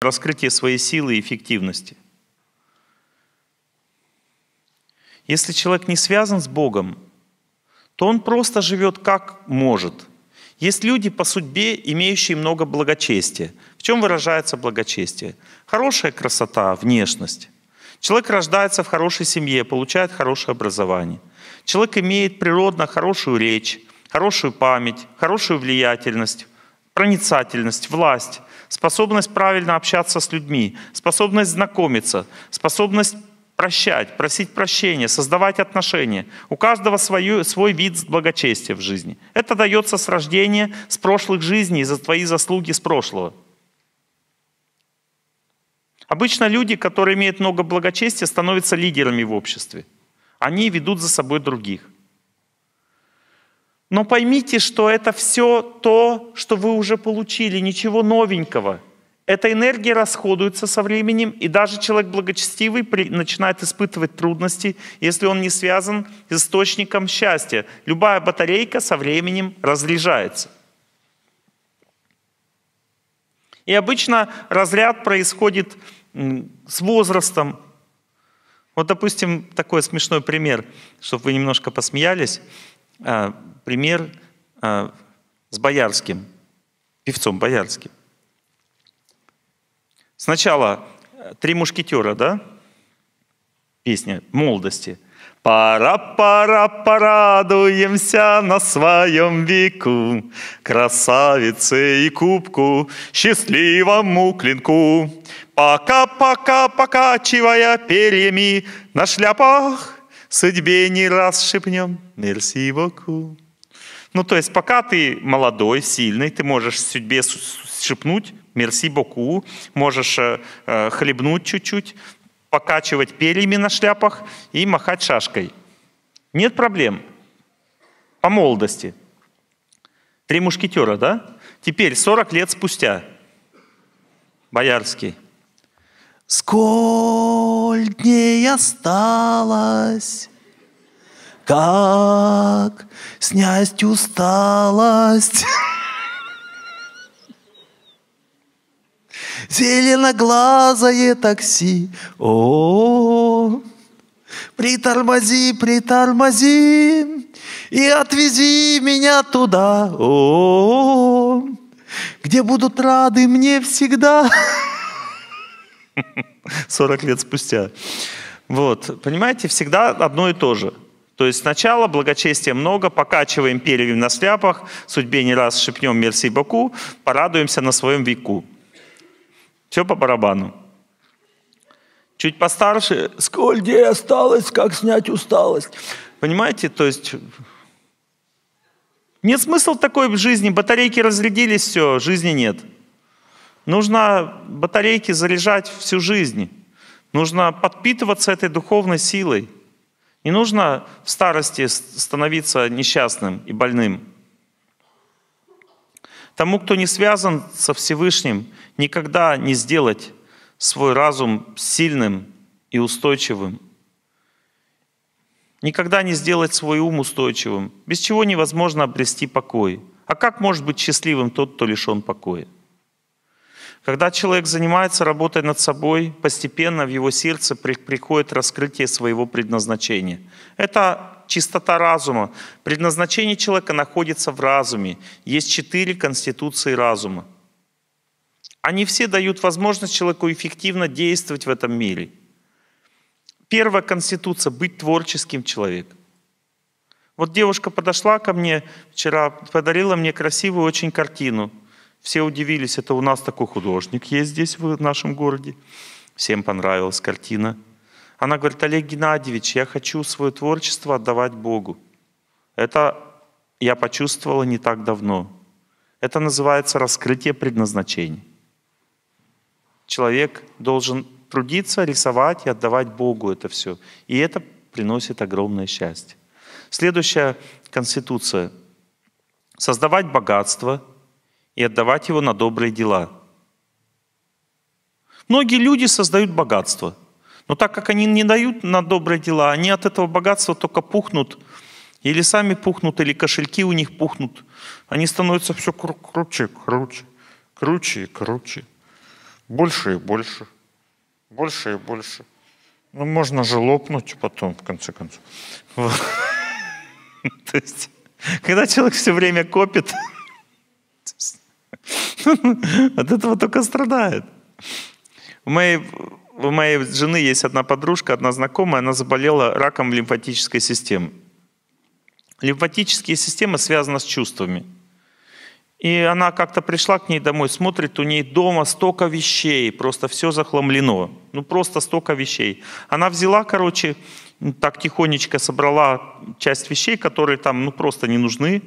Раскрытие своей силы и эффективности. Если человек не связан с Богом, то он просто живет как может. Есть люди по судьбе, имеющие много благочестия. В чем выражается благочестие? Хорошая красота, внешность. Человек рождается в хорошей семье, получает хорошее образование. Человек имеет природно хорошую речь, хорошую память, хорошую влиятельность, проницательность, власть, способность правильно общаться с людьми, способность знакомиться, способность прощать, просить прощения, создавать отношения. У каждого свой вид благочестия в жизни. Это дается с рождения, с прошлых жизней, за твои заслуги с прошлого. Обычно люди, которые имеют много благочестия, становятся лидерами в обществе. Они ведут за собой других. Но поймите, что это все то, что вы уже получили, ничего новенького. Эта энергия расходуется со временем, и даже человек благочестивый начинает испытывать трудности, если он не связан с источником счастья. Любая батарейка со временем разряжается. И обычно разряд происходит с возрастом. Вот, допустим, такой смешной пример, чтобы вы немножко посмеялись. Пример с Боярским, певцом Боярским. Сначала «Три мушкетера», да? Песня молодости. Пора-пора, порадуемся на своем веку, красавице и кубку, счастливому клинку. Пока-пока, покачивая перьями на шляпах, судьбе не раз шепнем «Мерси боку». Ну, то есть, пока ты молодой, сильный, ты можешь судьбе шепнуть «Мерси боку», можешь хлебнуть чуть-чуть, покачивать перьями на шляпах и махать шашкой. Нет проблем. По молодости. «Три мушкетера», да? Теперь, 40 лет спустя. Боярский. Сколь дней осталось, как снять усталость. Зеленоглазое такси, о-о-о, притормози, притормози и отвези меня туда, о-о-о, где будут рады мне всегда. 40 лет спустя. Вот, понимаете, всегда одно и то же. То есть сначала благочестия много, покачиваем перьями на шляпах, судьбе не раз шепнем «Мерси боку», порадуемся на своем веку. Все по барабану. Чуть постарше, сколько дней осталось, как снять усталость. Понимаете, то есть нет смысла такой в жизни, батарейки разрядились, все, жизни нет. Нужно батарейки заряжать всю жизнь. Нужно подпитываться этой духовной силой. Не нужно в старости становиться несчастным и больным. Тому, кто не связан со Всевышним, никогда не сделать свой разум сильным и устойчивым. Никогда не сделать свой ум устойчивым, без чего невозможно обрести покой. А как может быть счастливым тот, кто лишен покоя? Когда человек занимается работой над собой, постепенно в его сердце приходит раскрытие своего предназначения. Это чистота разума. Предназначение человека находится в разуме. Есть 4 конституции разума. Они все дают возможность человеку эффективно действовать в этом мире. Первая конституция — быть творческим человеком. Вот девушка подошла ко мне вчера, подарила мне красивую очень картину. Все удивились, это у нас такой художник есть здесь, в нашем городе. Всем понравилась картина. Она говорит: Олег Геннадьевич, я хочу свое творчество отдавать Богу. Это я почувствовала не так давно. Это называется раскрытие предназначений. Человек должен трудиться, рисовать и отдавать Богу это все. И это приносит огромное счастье. Следующая конституция. Создавать богатство и отдавать его на добрые дела. Многие люди создают богатство. Но так как они не дают на добрые дела, они от этого богатства только пухнут, или сами пухнут, или кошельки у них пухнут. Они становятся все круче, круче, круче и круче. больше и больше, больше и больше. Ну, можно же лопнуть потом, в конце концов. То есть, когда человек все время копит, от этого только страдает. У моей жены есть одна подружка, одна знакомая, она заболела раком лимфатической системы. Лимфатические системы связаны с чувствами. И она как-то пришла к ней домой, смотрит, у ней дома столько вещей, просто все захламлено. Ну просто столько вещей. Она взяла, короче, так тихонечко собрала часть вещей, которые там ну просто не нужны,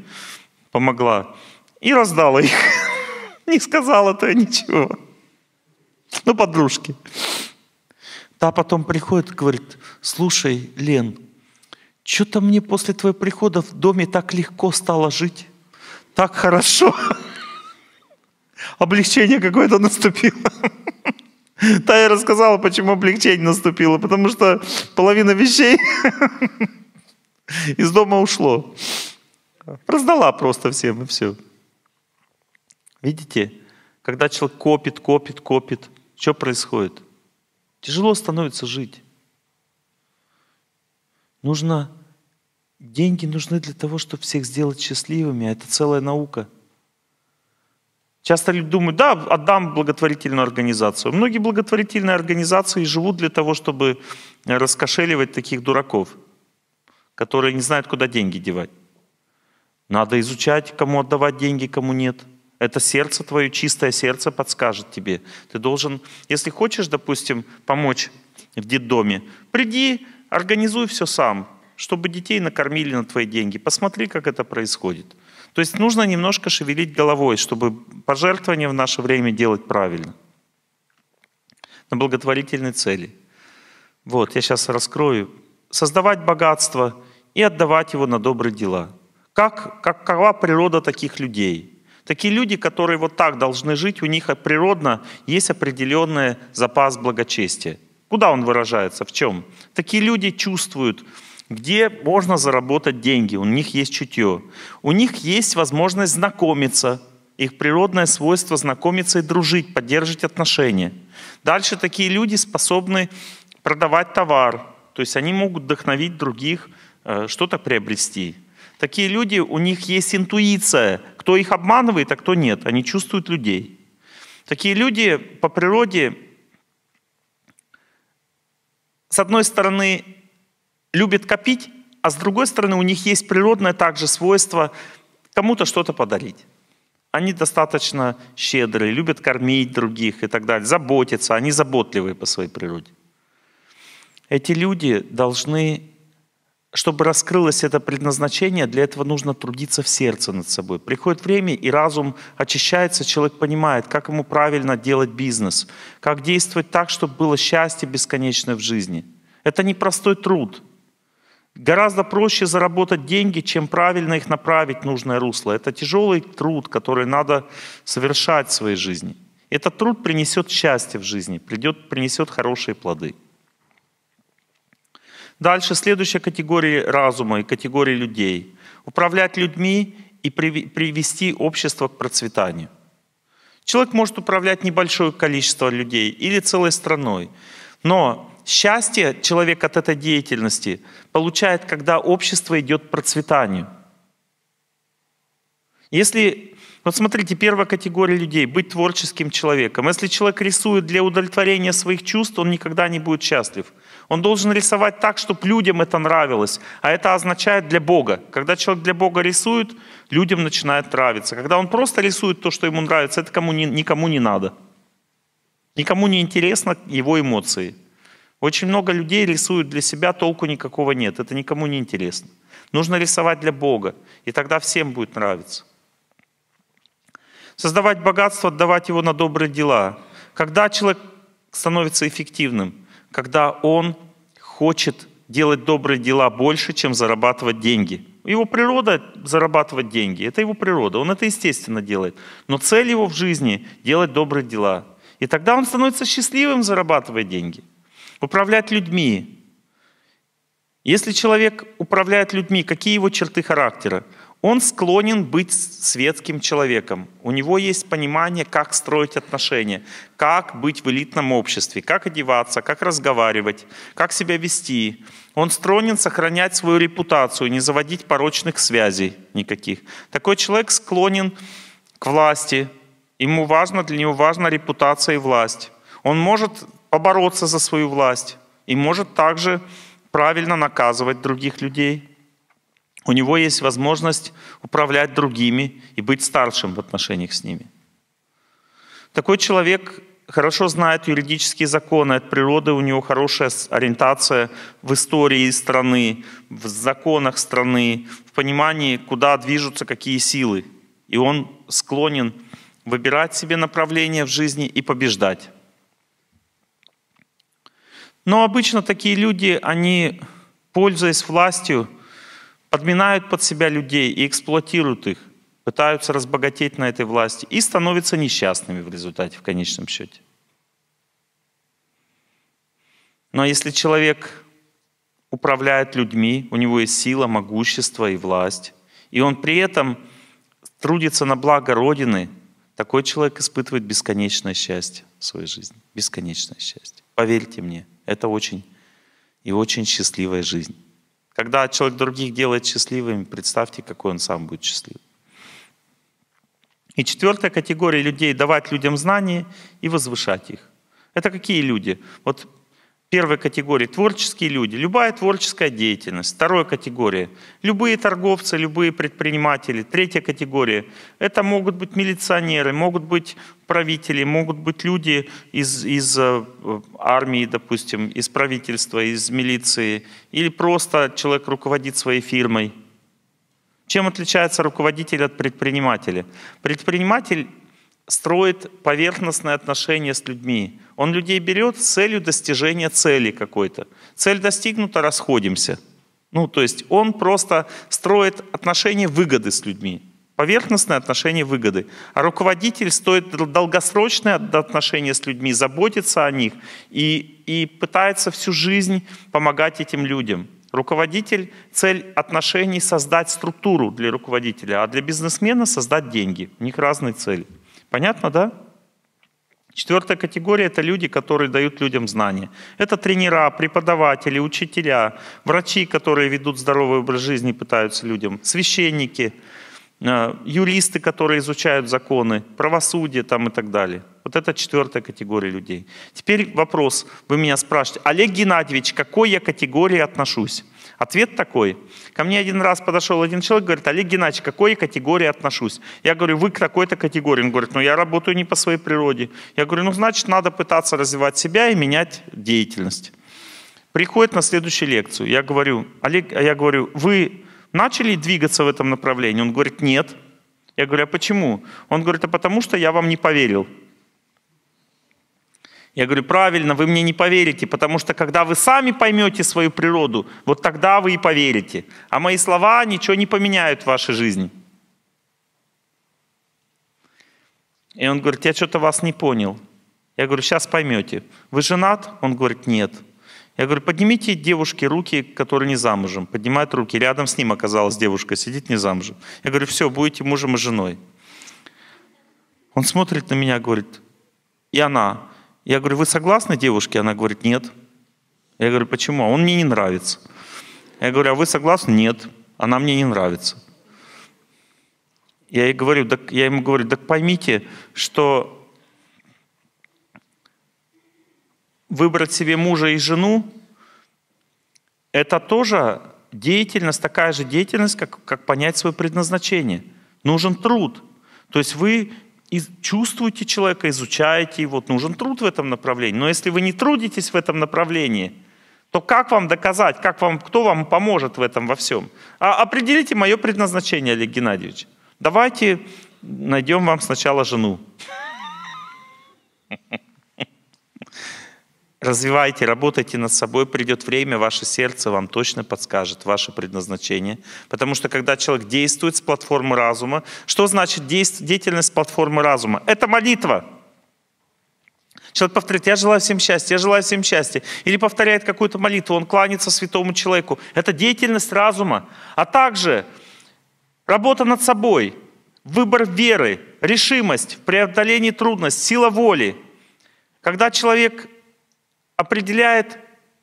помогла. И раздала их. Не сказала-то ничего. Ну подружки. Та потом приходит и говорит: слушай, Лен, что-то мне после твоего прихода в доме так легко стало жить. Так хорошо. Облегчение какое-то наступило. Та я рассказала, почему облегчение наступило. Потому что половина вещей из дома ушло. Раздала просто всем, и все. Видите, когда человек копит, копит, копит, что происходит? Тяжело становится жить. Нужно... Деньги нужны для того, чтобы всех сделать счастливыми. Это целая наука. Часто люди думают, да, отдам благотворительную организацию. Многие благотворительные организации живут для того, чтобы раскошеливать таких дураков, которые не знают, куда деньги девать. Надо изучать, кому отдавать деньги, кому нет. Это сердце твое, чистое сердце подскажет тебе. Ты должен, если хочешь, допустим, помочь в детдоме, приди, организуй все сам, чтобы детей накормили на твои деньги. Посмотри, как это происходит. То есть нужно немножко шевелить головой, чтобы пожертвования в наше время делать правильно. На благотворительные цели. Вот, я сейчас раскрою. Создавать богатство и отдавать его на добрые дела. Какова природа таких людей? Такие люди, которые вот так должны жить, у них природно есть определенный запас благочестия. Куда он выражается? В чем? Такие люди чувствуют, где можно заработать деньги, у них есть чутье. У них есть возможность знакомиться, их природное свойство знакомиться и дружить, поддерживать отношения. Дальше такие люди способны продавать товар, то есть они могут вдохновить других что-то приобрести. Такие люди, у них есть интуиция, кто их обманывает, а кто нет, они чувствуют людей. Такие люди по природе, с одной стороны, любят копить, а с другой стороны у них есть природное также свойство кому-то что-то подарить. Они достаточно щедрые, любят кормить других и так далее, заботятся, они заботливые по своей природе. Эти люди должны, чтобы раскрылось это предназначение, для этого нужно трудиться в сердце над собой. Приходит время, и разум очищается, человек понимает, как ему правильно делать бизнес, как действовать так, чтобы было счастье бесконечное в жизни. Это непростой труд. Гораздо проще заработать деньги, чем правильно их направить в нужное русло. Это тяжелый труд, который надо совершать в своей жизни. Этот труд принесет счастье в жизни, принесет хорошие плоды. Дальше следующая категория разума и категория людей. Управлять людьми и привести общество к процветанию. Человек может управлять небольшое количество людей или целой страной, но счастье человек от этой деятельности получает, когда общество идет к процветанию. Если, вот смотрите, первая категория людей — быть творческим человеком. Если человек рисует для удовлетворения своих чувств, он никогда не будет счастлив. Он должен рисовать так, чтобы людям это нравилось. А это означает для Бога. Когда человек для Бога рисует, людям начинает нравиться. Когда он просто рисует то, что ему нравится, это никому не надо. Никому не интересны его эмоции. Очень много людей рисуют для себя, толку никакого нет. Это никому не интересно. Нужно рисовать для Бога, и тогда всем будет нравиться. Создавать богатство, отдавать его на добрые дела. Когда человек становится эффективным? Когда он хочет делать добрые дела больше, чем зарабатывать деньги. Его природа — зарабатывать деньги. Это его природа, он это естественно делает. Но цель его в жизни — делать добрые дела. И тогда он становится счастливым, зарабатывая деньги. Управлять людьми. Если человек управляет людьми, какие его черты характера? Он склонен быть светским человеком. У него есть понимание, как строить отношения, как быть в элитном обществе, как одеваться, как разговаривать, как себя вести. Он склонен сохранять свою репутацию, не заводить порочных связей никаких. Такой человек склонен к власти. Ему важно, для него важна репутация и власть. Он может побороться за свою власть и может также правильно наказывать других людей. У него есть возможность управлять другими и быть старшим в отношениях с ними. Такой человек хорошо знает юридические законы от природы, у него хорошая ориентация в истории страны, в законах страны, в понимании, куда движутся какие силы. И он склонен выбирать себе направление в жизни и побеждать. Но обычно такие люди, они, пользуясь властью, подминают под себя людей и эксплуатируют их, пытаются разбогатеть на этой власти и становятся несчастными в результате, в конечном счете. Но если человек управляет людьми, у него есть сила, могущество и власть, и он при этом трудится на благо Родины, такой человек испытывает бесконечное счастье в своей жизни. Бесконечное счастье. Поверьте мне, это очень и очень счастливая жизнь. Когда человек других делает счастливыми, представьте, какой он сам будет счастливым. И четвертая категория людей — давать людям знания и возвышать их. Это какие люди? Вот первая категория — творческие люди, любая творческая деятельность. Вторая категория — любые торговцы, любые предприниматели. Третья категория — это могут быть милиционеры, могут быть правители, могут быть люди из армии, допустим, из правительства, из милиции, или просто человек руководит своей фирмой. Чем отличается руководитель от предпринимателя? Предприниматель строит поверхностные отношения с людьми. Он людей берет с целью достижения цели какой-то. Цель достигнута, расходимся. Ну, то есть он просто строит отношения выгоды с людьми. Поверхностное отношение выгоды. А руководитель строит долгосрочное отношение с людьми, заботится о них и пытается всю жизнь помогать этим людям. Руководитель, цель отношений — создать структуру для руководителя, а для бизнесмена — создать деньги. У них разные цели. Понятно, да? Четвертая категория — это люди, которые дают людям знания. Это тренера, преподаватели, учителя, врачи, которые ведут здоровый образ жизни, пытаются людям, священники, юристы, которые изучают законы, правосудие там и так далее. Вот это четвертая категория людей. Теперь вопрос, вы меня спрашиваете: Олег Геннадьевич, к какой я категории отношусь? Ответ такой. Ко мне один раз подошел один человек, говорит: Олег Геннадьевич, к какой я категории отношусь? Я говорю: вы к такой-то категории. Он говорит: ну я работаю не по своей природе. Я говорю: ну значит, надо пытаться развивать себя и менять деятельность. Приходит на следующую лекцию. Я говорю: Олег, вы начали двигаться в этом направлении? Он говорит: нет. Я говорю: а почему? Он говорит: а потому что я вам не поверил. Я говорю: правильно, вы мне не поверите, потому что когда вы сами поймете свою природу, вот тогда вы и поверите. А мои слова ничего не поменяют в вашей жизни. И он говорит: я что-то вас не понял. Я говорю: сейчас поймете. Вы женат? Он говорит: нет. Я говорю: поднимите девушке руки, которые не замужем. Поднимают руки. Рядом с ним оказалась девушка, сидит не замужем. Я говорю: все, будете мужем и женой. Он смотрит на меня, говорит: и она. Я говорю: вы согласны девушке? Она говорит: нет. Я говорю: почему? А он мне не нравится. Я говорю: а вы согласны? Нет. Она мне не нравится. Я ей говорю, так поймите, что выбрать себе мужа и жену — это тоже деятельность, такая же деятельность, как понять свое предназначение. Нужен труд. То есть вы чувствуете человека, изучаете его, нужен труд в этом направлении. Но если вы не трудитесь в этом направлении, то как вам доказать, кто вам поможет в этом во всем? Определите мое предназначение, Олег Геннадьевич. Давайте найдем вам сначала жену. Развивайте, работайте над собой, придет время, ваше сердце вам точно подскажет ваше предназначение. Потому что когда человек действует с платформы разума, что значит деятельность с платформы разума? Это молитва. Человек повторяет: я желаю всем счастья, я желаю всем счастья. Или повторяет какую-то молитву, он кланяется святому человеку. Это деятельность разума. А также Работа над собой, выбор веры, решимость в преодолении трудностей, сила воли. Когда человек определяет,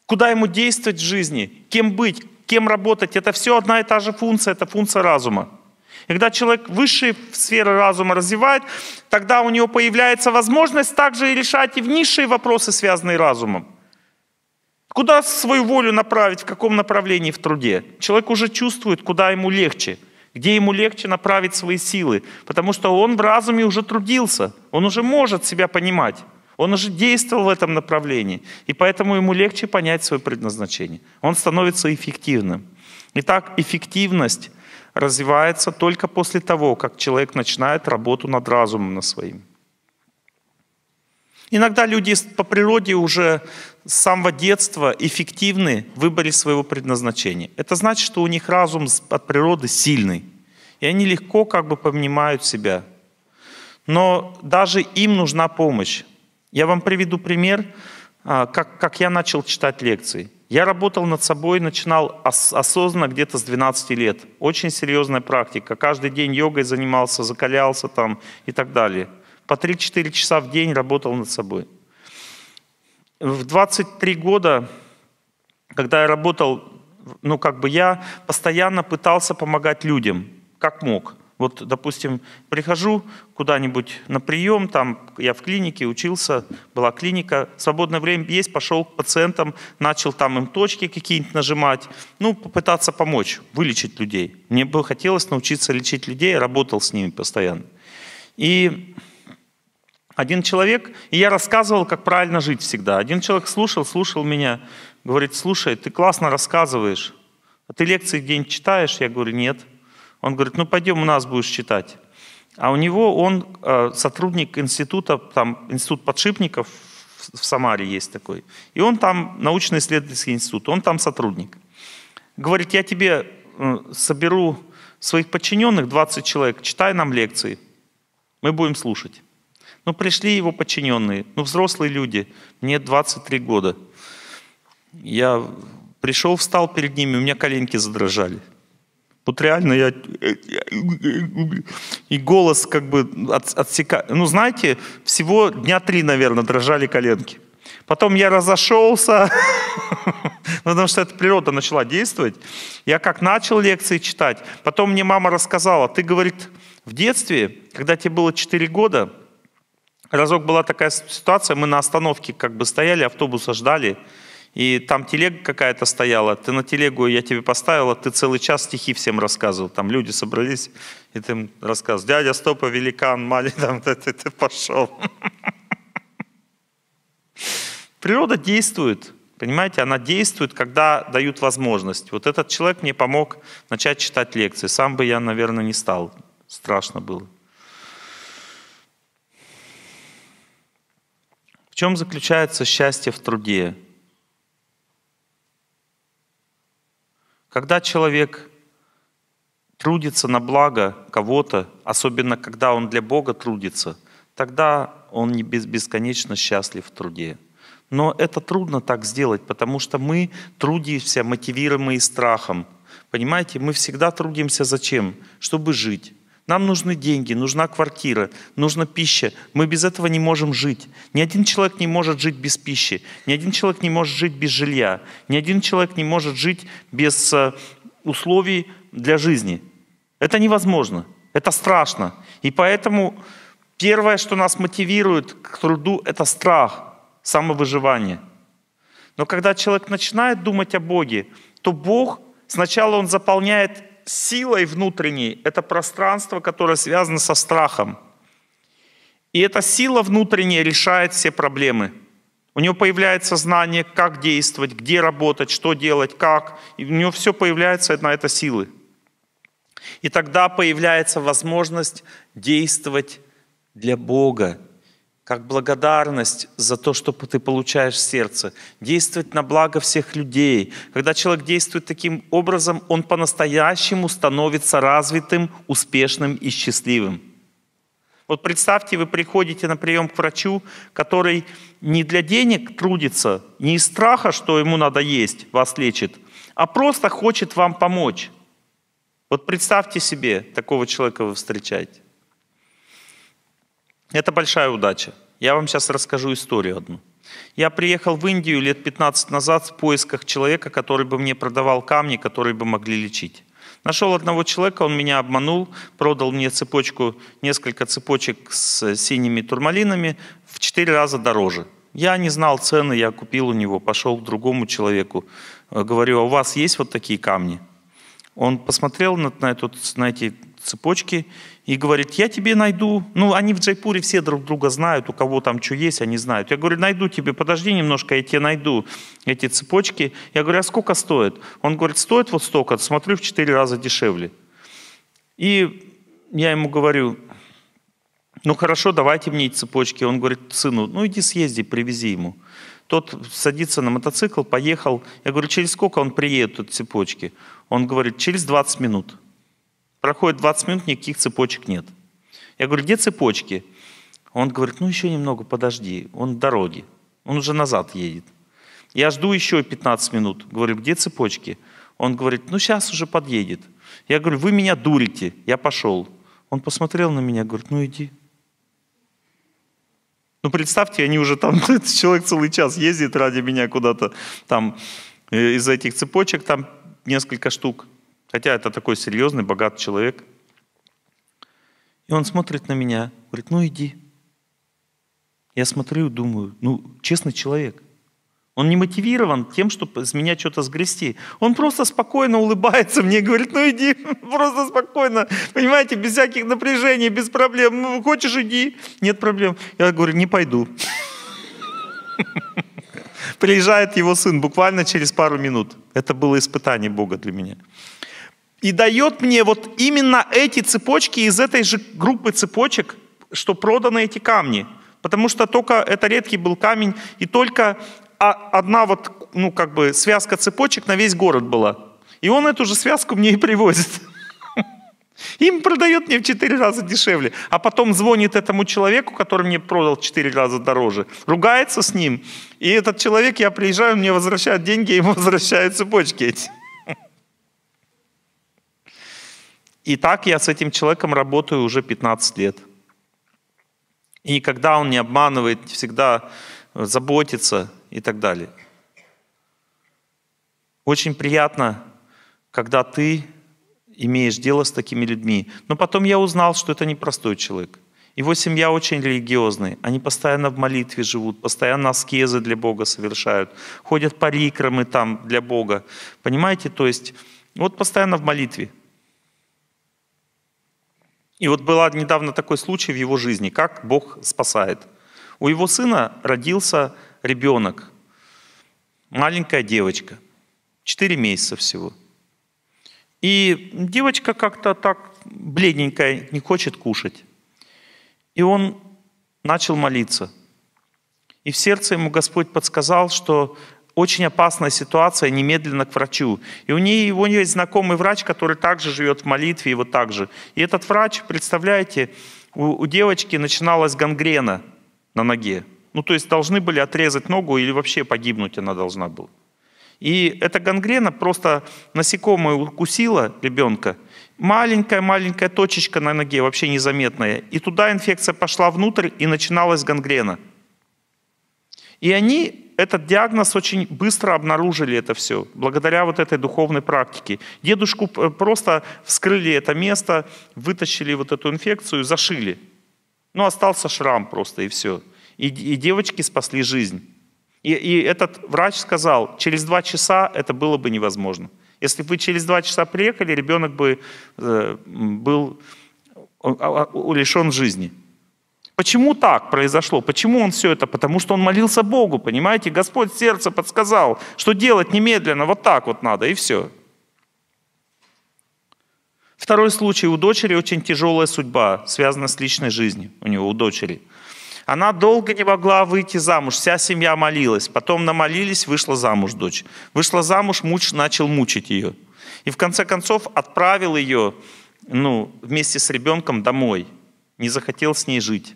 куда ему действовать в жизни, кем быть, кем работать, это все одна и та же функция, это функция разума. И когда человек высшие сферы разума развивает, тогда у него появляется возможность также и решать и в низшие вопросы, связанные разумом. Куда свою волю направить, в каком направлении в труде? Человек уже чувствует, куда ему легче, где ему легче направить свои силы, потому что он в разуме уже трудился, он уже может себя понимать. Он уже действовал в этом направлении, и поэтому ему легче понять свое предназначение. Он становится эффективным. Итак, эффективность развивается только после того, как человек начинает работу над разумом своим. Иногда люди по природе уже с самого детства эффективны в выборе своего предназначения. Это значит, что у них разум от природы сильный, и они легко как бы понимают себя. Но даже им нужна помощь. Я вам приведу пример, как я начал читать лекции. Я работал над собой, начинал осознанно где-то с 12 лет. Очень серьезная практика. Каждый день йогой занимался, закалялся там и так далее. По 3-4 часа в день работал над собой. В 23 года, когда я работал, я постоянно пытался помогать людям, как мог. Вот, допустим, прихожу куда-нибудь на прием, там я в клинике учился, была клиника, свободное время есть, пошел к пациентам, начал там им точки какие-нибудь нажимать, попытаться помочь, вылечить людей. Мне бы хотелось научиться лечить людей, я работал с ними постоянно. И один человек, и я рассказывал, как правильно жить всегда. Один человек слушал меня, говорит: слушай, ты классно рассказываешь, а ты лекции где-нибудь читаешь? Я говорю: нет. Он говорит: пойдем, у нас будешь читать. А у него он сотрудник института, там институт подшипников в Самаре есть такой. И он там научно-исследовательский институт, он там сотрудник. Говорит: я тебе соберу своих подчиненных, 20 человек, читай нам лекции, мы будем слушать. Пришли его подчиненные, взрослые люди, мне 23 года. Я пришел, встал перед ними, у меня коленки задрожали. Вот реально я... И голос как бы отсекает. Знаете, всего дня 3, наверное, дрожали коленки. Потом я разошелся, потому что эта природа начала действовать. Я как начал лекции читать. Потом мне мама рассказала: ты, говорит, в детстве, когда тебе было 4 года, разок была такая ситуация, мы на остановке как бы стояли, автобуса ждали, и там телега какая-то стояла, ты на телегу, я тебе поставила, ты целый час стихи всем рассказывал. Там люди собрались, и ты им рассказывал: дядя Стопа, великан, маленький, там, ты пошел. Природа действует, понимаете, она действует, когда дают возможность. Вот этот человек мне помог начать читать лекции. Сам бы я, наверное, не стал, страшно было. В чем заключается счастье в труде? Когда человек трудится на благо кого-то, особенно когда он для Бога трудится, тогда он не бесконечно счастлив в труде. Но это трудно так сделать, потому что мы трудимся, мотивируемые страхом. Понимаете, мы всегда трудимся зачем? Чтобы жить. Нам нужны деньги, нужна квартира, нужна пища. Мы без этого не можем жить. Ни один человек не может жить без пищи. Ни один человек не может жить без жилья. Ни один человек не может жить без условий для жизни. Это невозможно. Это страшно. И поэтому первое, что нас мотивирует к труду, это страх, самовыживание. Но когда человек начинает думать о Боге, то Бог сначала он заполняет силой внутренней — это пространство, которое связано со страхом. И эта сила внутренняя решает все проблемы. У него появляется знание, как действовать, где работать, что делать, как. И у него все появляется на это силы. И тогда появляется возможность действовать для Бога, как благодарность за то, что ты получаешь в сердце, действовать на благо всех людей. Когда человек действует таким образом, он по-настоящему становится развитым, успешным и счастливым. Вот представьте, вы приходите на прием к врачу, который не для денег трудится, не из страха, что ему надо есть, вас лечит, а просто хочет вам помочь. Вот представьте себе, такого человека вы встречаете. Это большая удача. Я вам сейчас расскажу историю одну. Я приехал в Индию лет 15 назад в поисках человека, который бы мне продавал камни, которые бы могли лечить. Нашел одного человека, он меня обманул, продал мне цепочку, несколько цепочек с синими турмалинами в 4 раза дороже. Я не знал цены, я купил у него, пошел к другому человеку. Говорю, а у вас есть вот такие камни? Он посмотрел на эти цепочки и говорит, я тебе найду. Ну, они в Джайпуре все друг друга знают, у кого там что есть, они знают. Я говорю, найду тебе, подожди немножко, я тебе найду эти цепочки. Я говорю, а сколько стоит? Он говорит, стоит вот столько, смотрю, в 4 раза дешевле. И я ему говорю, ну хорошо, давайте мне эти цепочки. Он говорит сыну, ну иди съезди, привези ему. Тот садится на мотоцикл, поехал. Я говорю, через сколько он приедет, эти цепочки? Он говорит, через 20 минут. Проходит 20 минут, никаких цепочек нет. Я говорю, где цепочки? Он говорит, ну еще немного, подожди, он в дороге. Он уже назад едет. Я жду еще 15 минут. Говорю, где цепочки? Он говорит, ну сейчас уже подъедет. Я говорю, вы меня дурите, я пошел. Он посмотрел на меня, говорит, ну иди. Ну, представьте, они уже там, человек целый час ездит ради меня куда-то, там, из этих цепочек, там, несколько штук. Хотя это такой серьезный, богатый человек. И он смотрит на меня, говорит, ну иди. Я смотрю и думаю, ну, честный человек. Он не мотивирован тем, чтобы из меня что-то сгрести. Он просто спокойно улыбается мне, говорит, ну иди, просто спокойно, понимаете, без всяких напряжений, без проблем. Ну, хочешь, иди, нет проблем. Я говорю, не пойду. Приезжает его сын буквально через пару минут. Это было испытание Бога для меня. И дает мне вот именно эти цепочки из этой же группы цепочек, что проданы эти камни. Потому что только это редкий был камень, и только одна вот, ну, как бы связка цепочек на весь город была. И он эту же связку мне и привозит. Им продает мне в 4 раза дешевле. А потом звонит этому человеку, который мне продал в 4 раза дороже. Ругается с ним. И этот человек, я приезжаю, мне возвращают деньги, ему возвращают цепочки эти. И так я с этим человеком работаю уже 15 лет. И никогда он не обманывает, всегда заботится и так далее. Очень приятно, когда ты имеешь дело с такими людьми. Но потом я узнал, что это непростой человек. Его семья очень религиозная. Они постоянно в молитве живут, постоянно аскезы для Бога совершают, ходят парикрамы там для Бога. Понимаете? То есть вот постоянно в молитве. И вот был недавно такой случай в его жизни, как Бог спасает. У его сына родился ребенок, маленькая девочка, 4 месяца всего. И девочка как-то так бледненькая, не хочет кушать. И он начал молиться. И в сердце ему Господь подсказал, что очень опасная ситуация, немедленно к врачу. И у него есть знакомый врач, который также живет в молитве, и вот так же. И этот врач, представляете, у девочки начиналась гангрена на ноге. Ну, то есть должны были отрезать ногу или вообще погибнуть она должна была. И эта гангрена просто насекомое укусила ребенка. Маленькая-маленькая точечка на ноге, вообще незаметная. И туда инфекция пошла внутрь, и начиналась гангрена. И они этот диагноз очень быстро обнаружили это все, благодаря вот этой духовной практике. Дедушку просто вскрыли это место, вытащили вот эту инфекцию, зашили. Ну, остался шрам просто, и все. И девочки спасли жизнь. И этот врач сказал, через 2 часа это было бы невозможно. Если бы вы через 2 часа приехали, ребенок бы был лишен жизни. Почему так произошло? Почему он все это? Потому что он молился Богу, понимаете? Господь сердце подсказал, что делать немедленно, вот так вот надо, и все. Второй случай. У дочери очень тяжелая судьба, связана с личной жизнью у него, у дочери. Она долго не могла выйти замуж, вся семья молилась. Потом намолились, вышла замуж дочь. Вышла замуж, муж начал мучить ее. И в конце концов отправил ее, ну, вместе с ребенком домой. Не захотел с ней жить.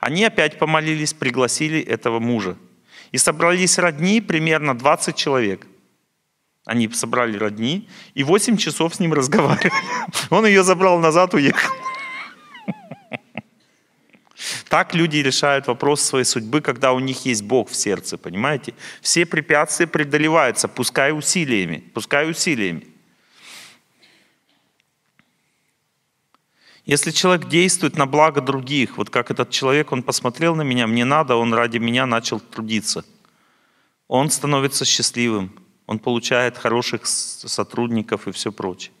Они опять помолились, пригласили этого мужа. И собрались родни примерно 20 человек. Они собрали родни и 8 часов с ним разговаривали. Он ее забрал назад, уехал. Так люди решают вопрос своей судьбы, когда у них есть Бог в сердце, понимаете? Все препятствия преодолеваются, пускай усилиями, пускай усилиями. Если человек действует на благо других, вот как этот человек, он посмотрел на меня, мне надо, он ради меня начал трудиться. Он становится счастливым, он получает хороших сотрудников и все прочее.